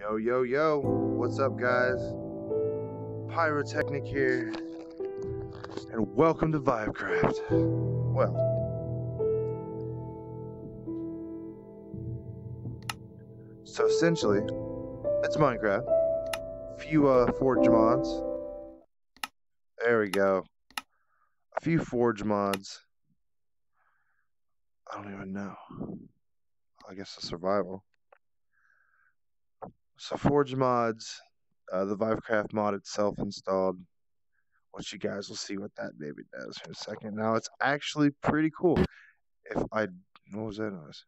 Yo, yo, yo, what's up guys? Pyrotechnic here, and welcome to Vivecraft. Well, so essentially, it's Minecraft. A few Forge Mods. There we go. A few Forge Mods. I don't even know. I guess the survival. So Forge Mods, the Vivecraft mod itself installed, which you guys will see what that baby does in a second. Now it's actually pretty cool. If I, what was that noise?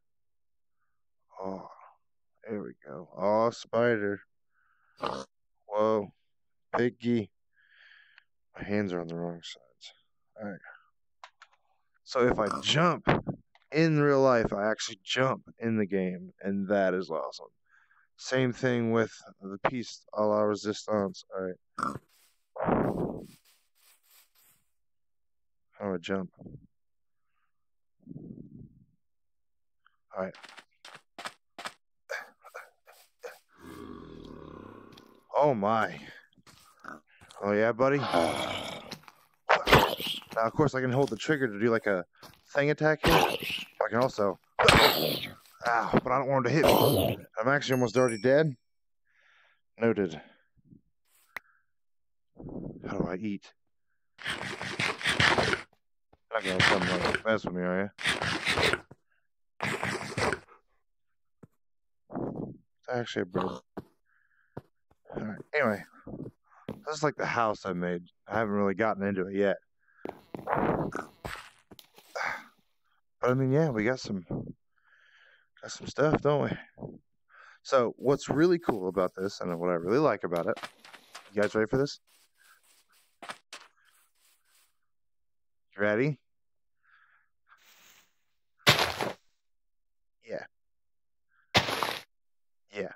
Oh, there we go. Oh, spider. Whoa, piggy. My hands are on the wrong sides. All right. So if I jump in real life, I actually jump in the game, and that is awesome. Same thing with the piece a la resistance. Alright. How do I jump? Alright. Oh my. Oh yeah, buddy. Now of course I can hold the trigger to do like a thing attack here. I can also ow, but I don't want him to hit me. I'm actually almost already dead. Noted. How do I eat? You're not gonna come like mess with me, are you? Actually, bro. Alright, anyway. This is like the house I made. I haven't really gotten into it yet. But I mean, yeah, we got some... got some stuff, don't we? So, what's really cool about this, and what I really like about it, you guys ready for this? You ready? Yeah. Yeah.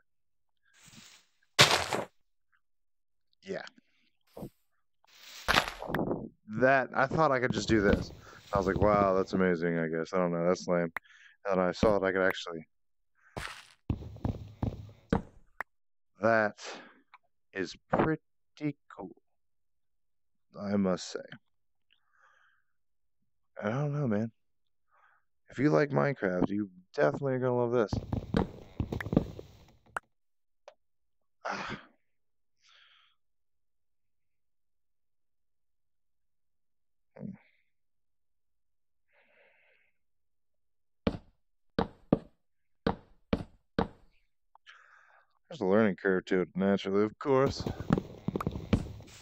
Yeah. That, I thought I could just do this. I was like, wow, that's amazing, I guess. I don't know, that's lame. And I saw that I could actually... that is pretty cool, I must say. I don't know, man. If you like Minecraft, you definitely are going to love this. Ah. There's a learning curve to it, naturally, of course.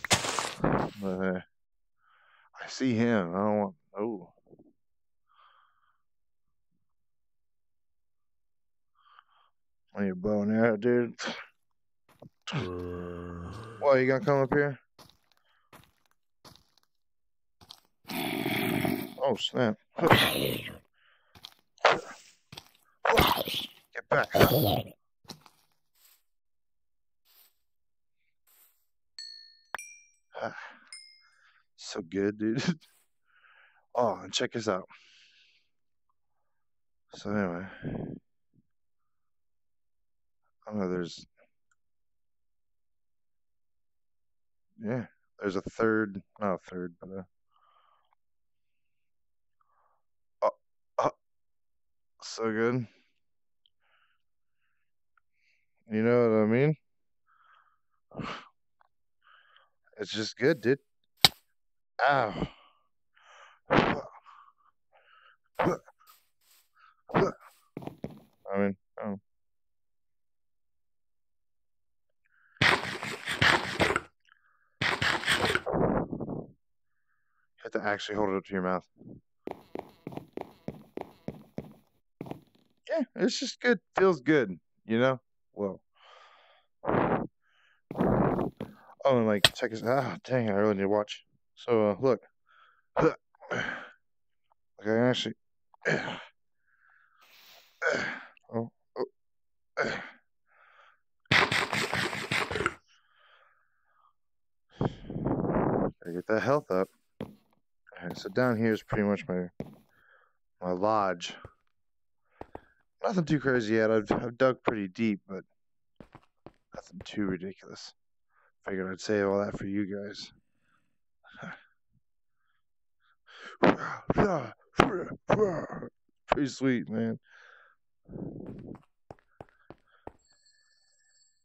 But, I see him. I don't want... oh. On your bow and arrow, dude. What, you gonna come up here? Oh, snap. Get back. Huh? So good, dude. Oh, and check this out. So anyway, I don't know, there's... yeah, there's a third, not a third, but a... oh, oh, so good. You know what I mean? It's just good, dude. Ow. I mean, oh. You have to actually hold it up to your mouth. Yeah, it's just good. Feels good, you know? Whoa. Oh, and like, check this out. Ah, dang, I really need to watch. So, look. Look, I can actually... oh, oh. Gotta get that health up. Alright, so down here is pretty much my lodge. Nothing too crazy yet. I've dug pretty deep, but Nothing too ridiculous. Figured I'd save all that for you guys. Pretty sweet, man.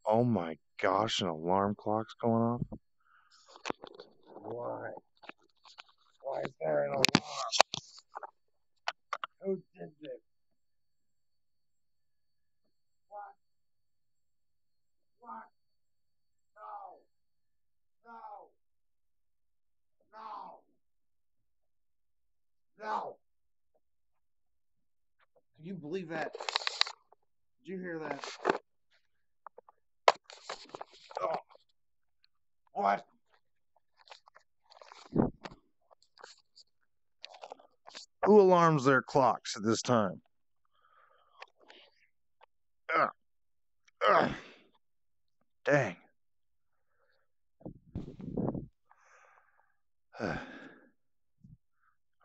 Oh my gosh, an alarm clock's going off. Why? Why is there an alarm? Who did this? What? What? No! No! No! No! Can you believe that? Did you hear that? Oh. What? Who alarms their clocks at this time? Dang.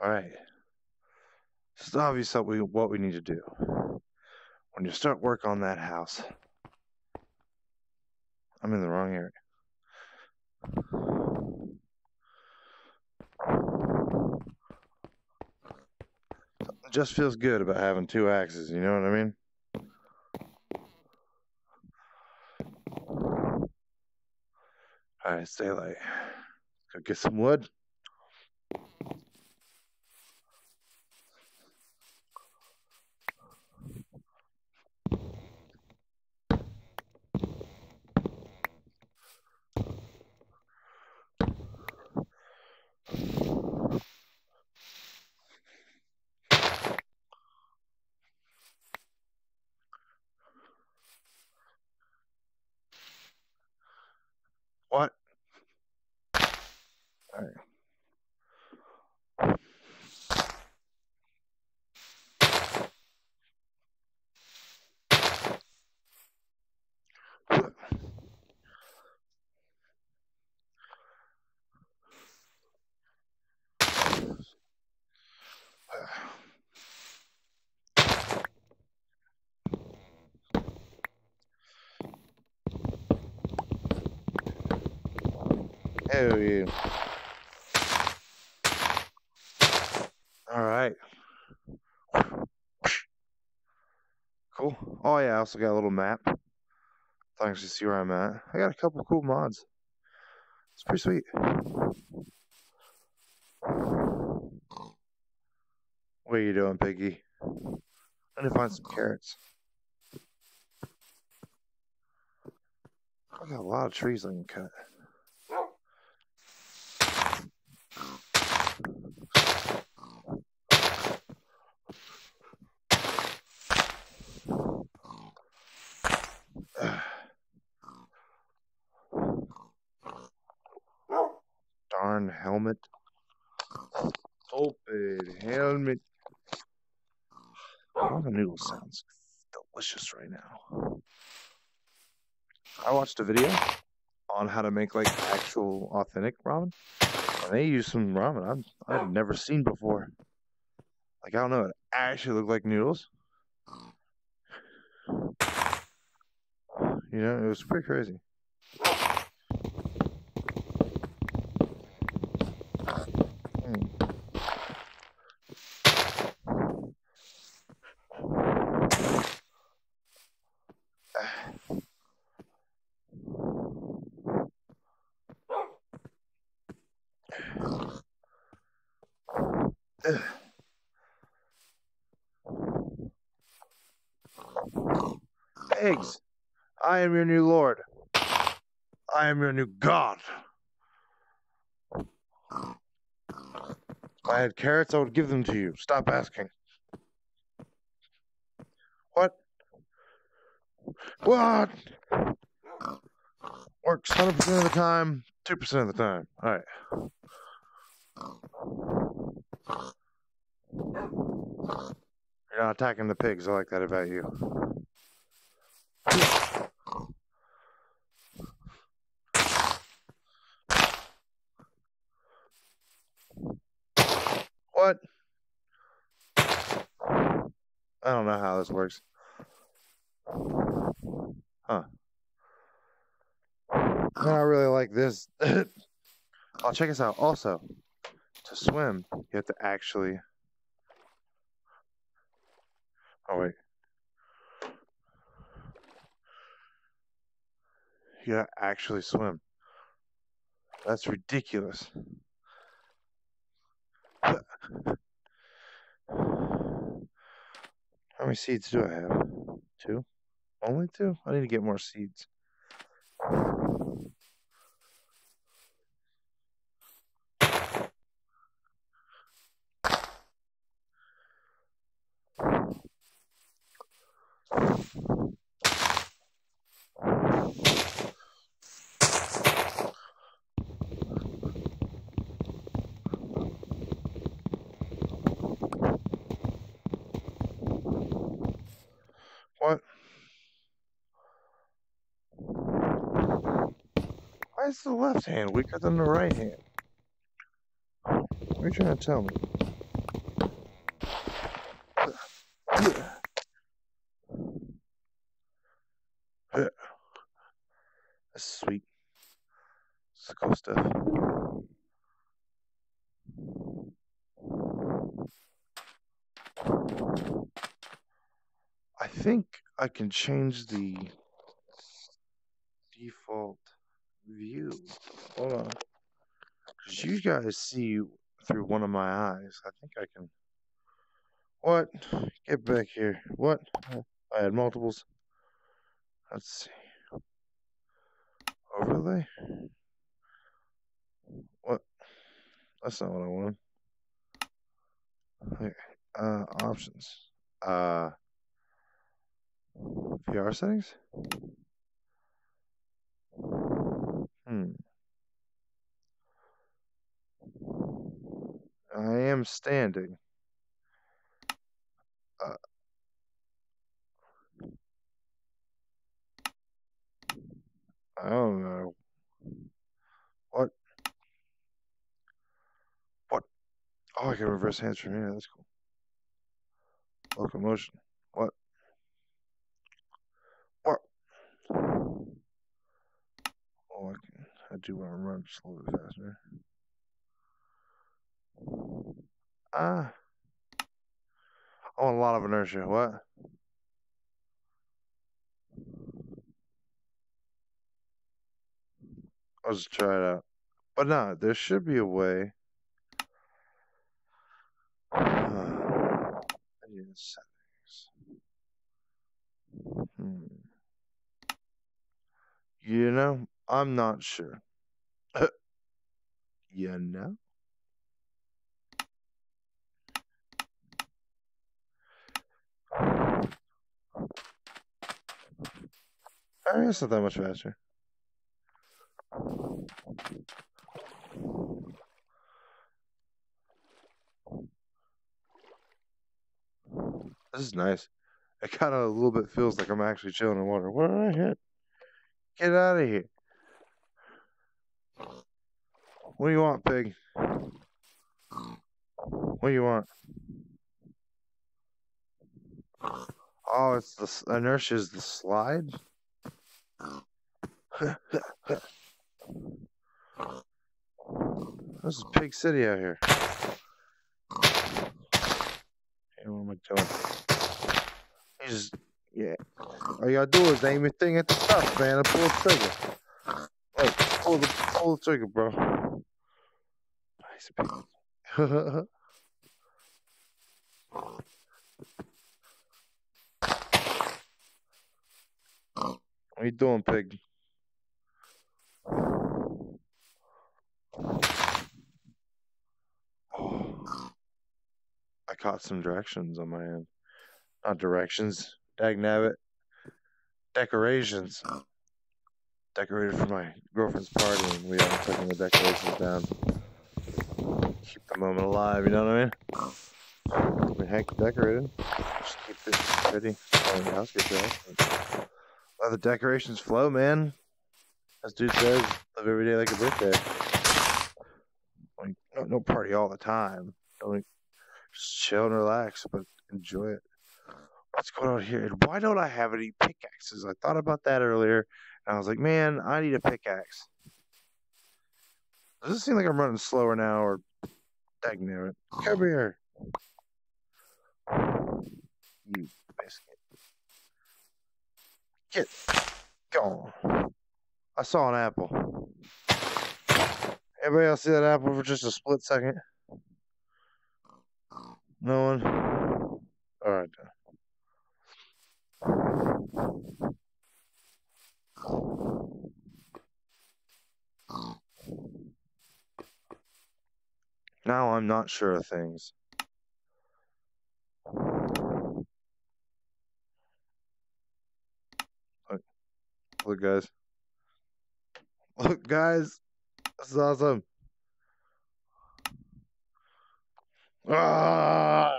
Alright. This is obvious what we need to do. When you start work on that house... I'm in the wrong area. Just feels good about having two axes, you know what I mean? Alright, stay late. Go get some wood. What? All right. Oh, yeah. All right. Cool. Oh, yeah, I also got a little map. Thanks to see where I'm at. I got a couple cool mods. It's pretty sweet. What are you doing, Piggy? I'm gonna find some carrots. I got a lot of trees I can cut. Darn helmet. Open helmet. Oh, the noodle sounds delicious right now. I watched a video on how to make like actual authentic ramen. And they use some ramen I've never seen before. Like, I don't know, it actually looked like noodles. You know, it was pretty crazy. Eggs, I am your new lord. I am your new god. If I had carrots, I would give them to you. Stop asking. What? What? Works 100% of the time, 2% of the time. All right. You're not attacking the pigs. I like that about you. What? I don't know how this works. Huh. I don't really like this. Oh, check this out. Also, to swim, you have to actually... Oh, wait. You gotta actually swim. That's ridiculous. How many seeds do I have? 2? Only 2? I need to get more seeds. What? Why is the left hand weaker than the right hand? What are you trying to tell me? That's sweet. It's the cool stuff. I think I can change the default view. Hold on. Because you guys see through one of my eyes. I think I can. What? Get back here. What? I had multiples. Let's see. Overlay? What? That's not what I wanted. Okay. Options. VR settings? I am standing. I don't know. What? What? Oh, I can reverse hands from here. That's cool. Locomotion. What? Oh, I do want to run just a little bit faster. Ah. I want a lot of inertia. What? I'll just try it out. But no, there should be a way. I need to set things. You know, I'm not sure. You know? I mean, it's not that much faster. This is nice. It kind of a little bit feels like I'm actually chilling in water. Where did I hit? Get out of here. What do you want, pig? What do you want? Oh, it's the inertia is the slide? This is Pig City out here. Hey, what am I doing? You just... Yeah. All you gotta do is aim your thing at the top, man, and pull the trigger. Like, pull the trigger, bro. Nice. What are you doing, pig? Oh. I caught some directions on my hand. Not directions. Dagnabbit. Decorations. Decorated for my girlfriend's party, and we are taking the decorations down. Keep the moment alive, you know what I mean? We heck decorated. Just keep it pretty. The house gets out. Let the decorations flow, man. As dude says, live every day like a birthday. Like, no party all the time. Don't, like, just chill and relax, but enjoy it. what's going on here? And why don't I have any pickaxes? I thought about that earlier, and I was like, man, I need a pickaxe. Does it seem like I'm running slower now, or stagnant? Come here. You biscuit. Get gone. I saw an apple. Everybody else see that apple for just a split second? No one? All right. Now I'm not sure of things. Look, guys. Look, guys. This is awesome. Ah!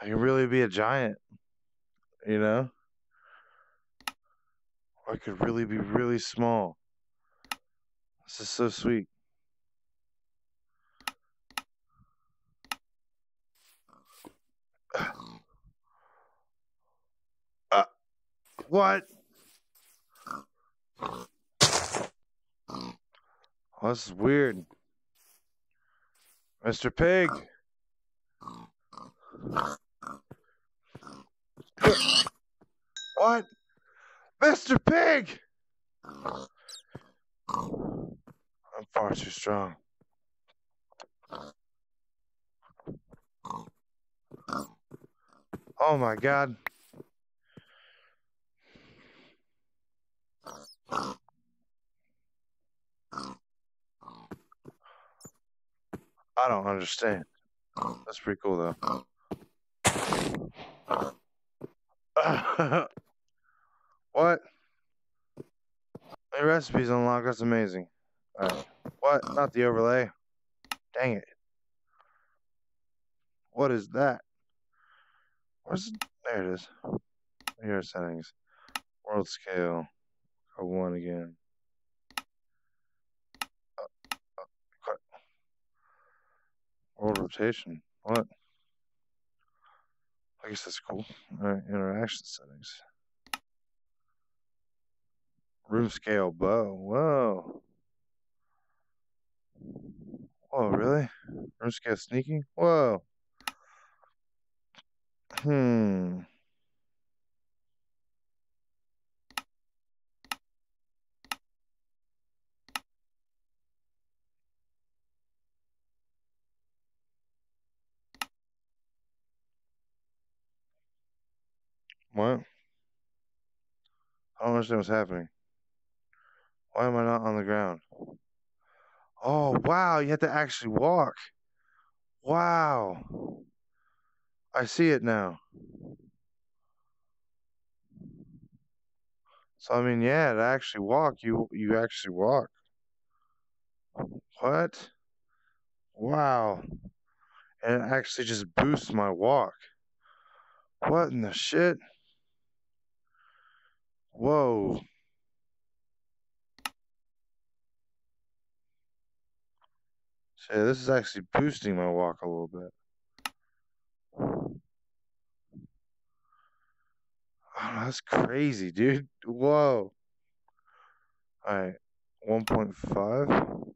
I can really be a giant, you know? Or I could really be really small. This is so sweet. What? Oh, this is weird. Mr. Pig. What? Mr. Pig! I'm far too strong. Oh my God. I don't understand. That's pretty cool, though. What? The recipe's unlocked. That's amazing. All right. What? Not the overlay. Dang it. What is that? Where's it? There it is. Here are settings. World scale. Go one again. World rotation. What? I guess that's cool. All right, interaction settings. Room scale bow. Whoa. Whoa, really? Room scale sneaking? Whoa. What? I don't understand what's happening. Why am I not on the ground? Oh, wow. You have to actually walk. Wow. I see it now. So, I mean, yeah, to actually walk, you actually walk. What? Wow. And it actually just boosts my walk. What in the shit? Whoa. So this is actually boosting my walk a little bit. Oh, that's crazy, dude. Whoa. All right. 1.5.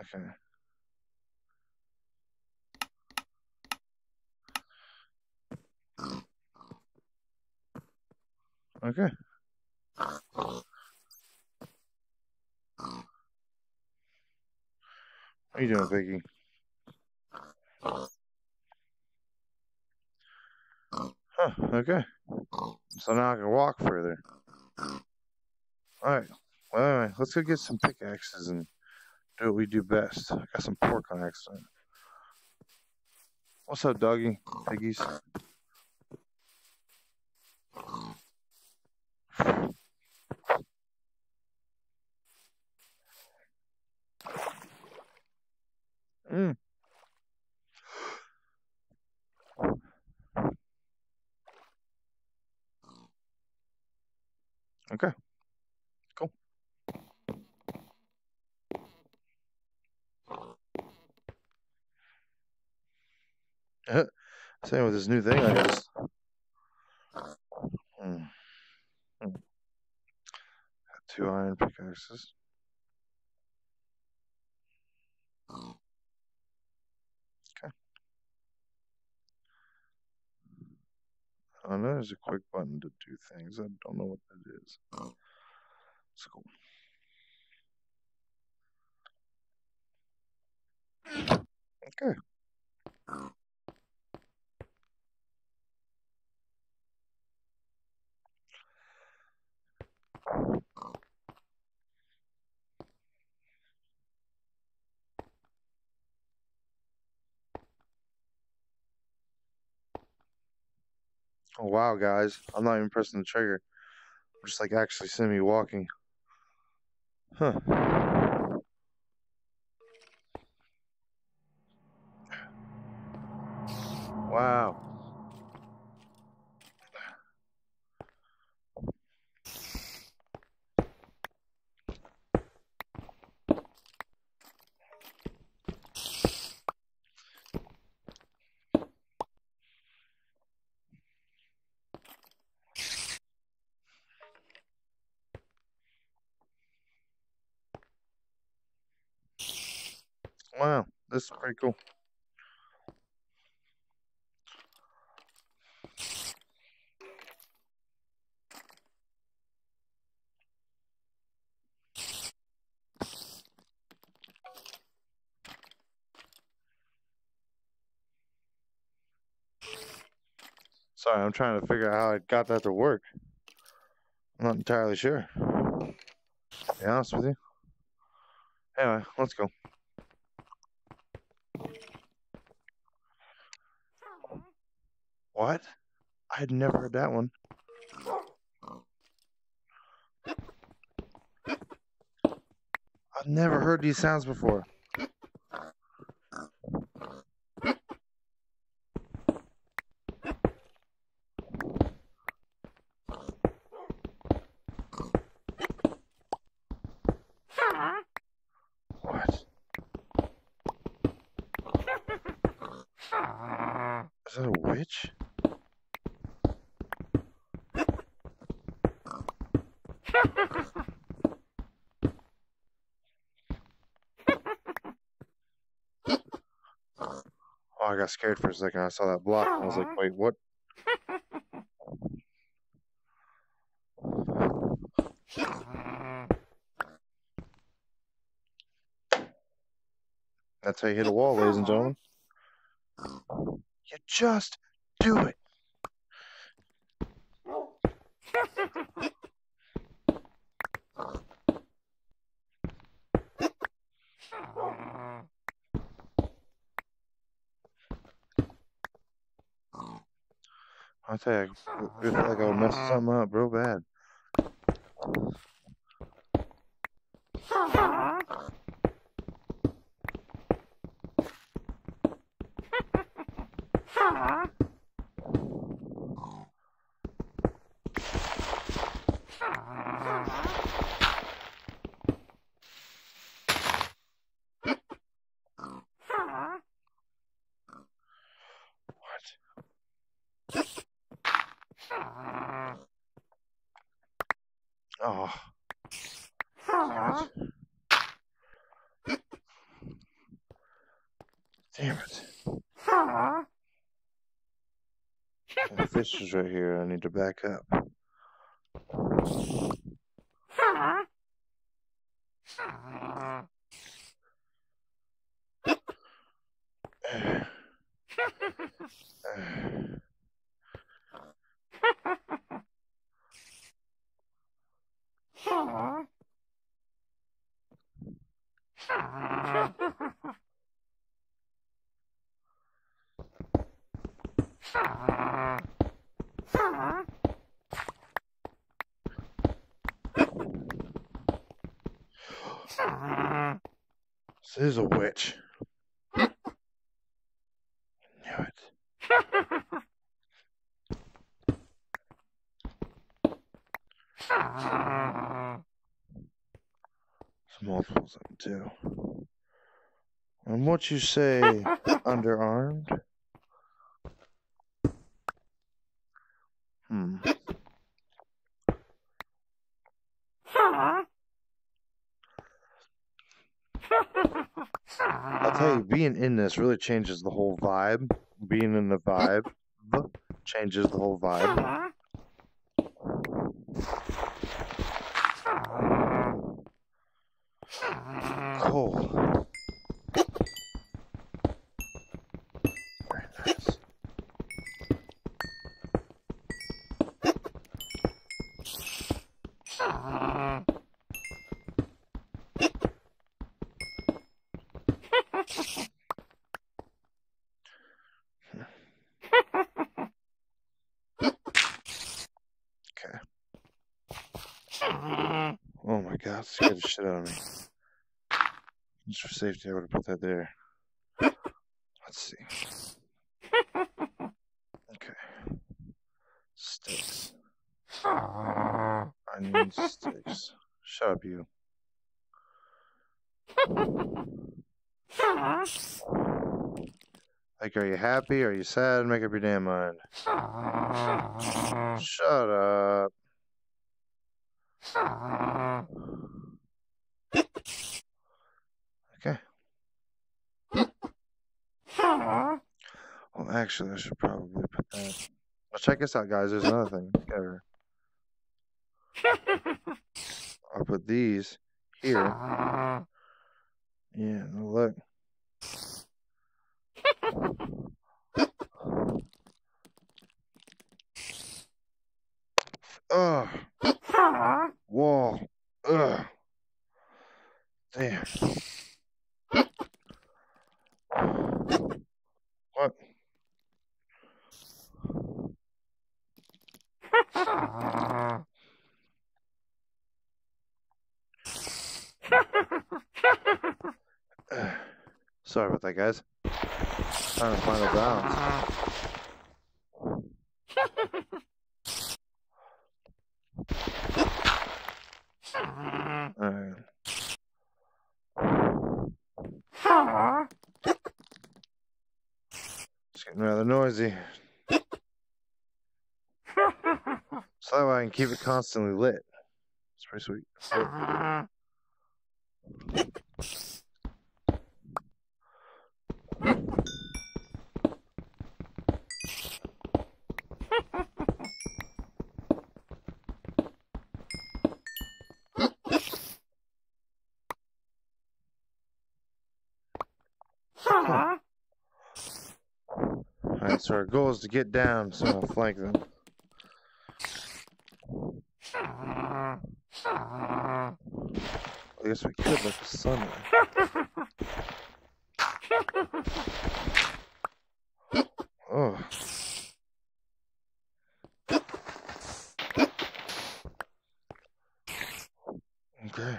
Okay. Okay. What are you doing, Piggy? Huh, okay. So now I can walk further. Alright. Well, anyway, let's go get some pickaxes and do what we do best. I got some pork on accident. What's up, doggy? Piggies? Okay. Cool. Same with this new thing, I guess. Two iron pickaxes. Okay. I know there's a quick button to do things. I don't know what that is. It's cool. Okay. Oh, wow, guys. I'm not even pressing the trigger. I'm just, like, actually seeing me walking. Huh. Wow. Wow, this is pretty cool. Sorry, I'm trying to figure out how I got that to work. I'm not entirely sure, to be honest with you. Anyway, let's go. What? I had never heard that one. I've never heard these sounds before. What? Is that a witch? Oh, I got scared for a second. I saw that block and I was like, wait, what? That's how you hit a wall, ladies and gentlemen. You just do it. I tell you, I feel like I'll mess something up real bad. Oh. Damn it. Damn it. The fish is right here. I need to back up. This is a witch. I knew it. There's multiples I can do. And what you say, underarmed? I'll tell you, being in this really changes the whole vibe. Being in the vibe changes the whole vibe. Cool. Very nice. Oh my god, it scared the shit out of me. Just for safety, I would have put that there. Let's see. Okay. Sticks. I need sticks. Shut up, you. Like, are you happy? Are you sad? Make up your damn mind. Shut up. Okay. Well, actually, I should probably put that. Well, check this out, guys. There's another thing. I'll put these here. Yeah, look. Ugh. Wall. Ugh. Damn. What? Sorry about that, guys. Trying to find a balance. Alright. It's getting rather noisy. So that way I can keep it constantly lit. It's pretty sweet. Alright, so our goal is to get down, so I'll flank them. I guess we could let the sun in. Oh. Okay.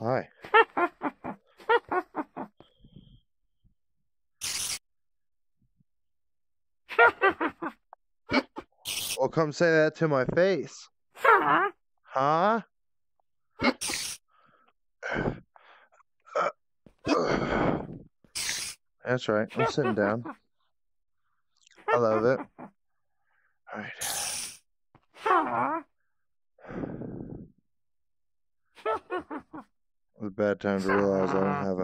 Hi. Well, come say that to my face. Huh? That's right. I'm sitting down. I love it. All right. It was a bad time to realize I don't have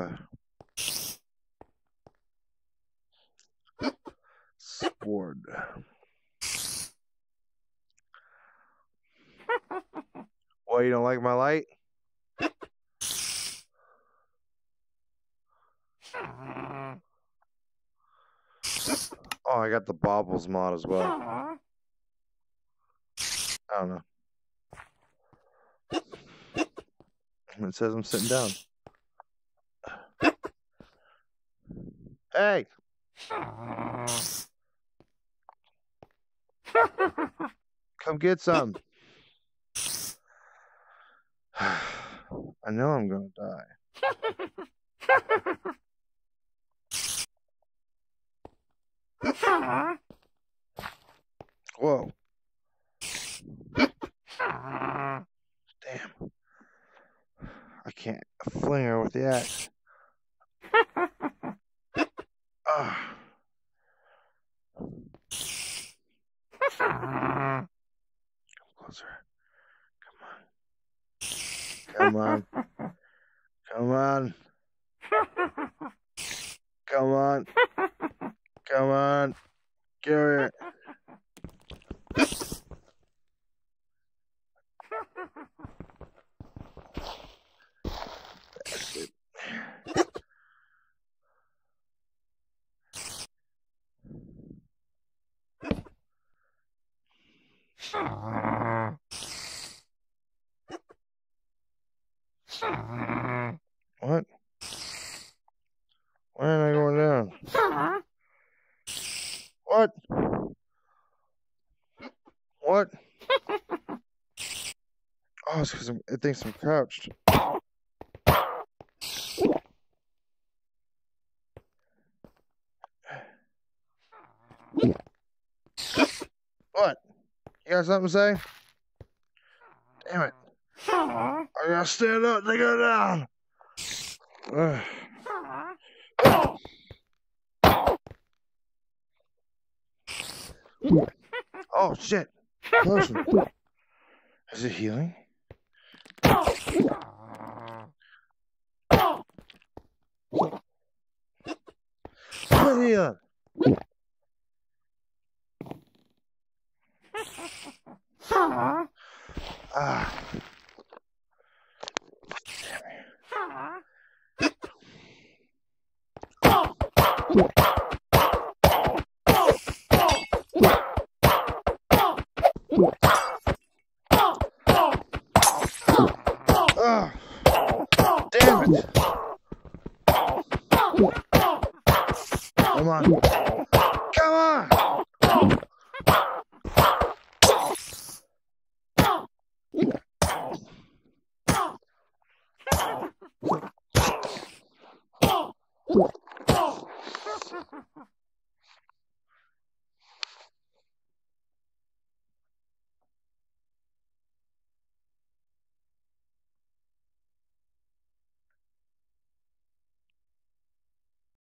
a sword. What, you don't like my light? Oh, I got the Bobbles mod as well. I don't know. It says I'm sitting down. Hey! Come get some. I know I'm gonna die. Whoa. I can't fling her with the axe. Come closer. Come on. Come on. Come on. Come on. Give her. What? Why am I going down? What? What? Oh, it's because it thinks I'm crouched. What? You got something to say? Damn it. I gotta stand up to go down. Oh shit. Closer. Is it healing? Heal. Ah. Damn it. Come on. Come on. What?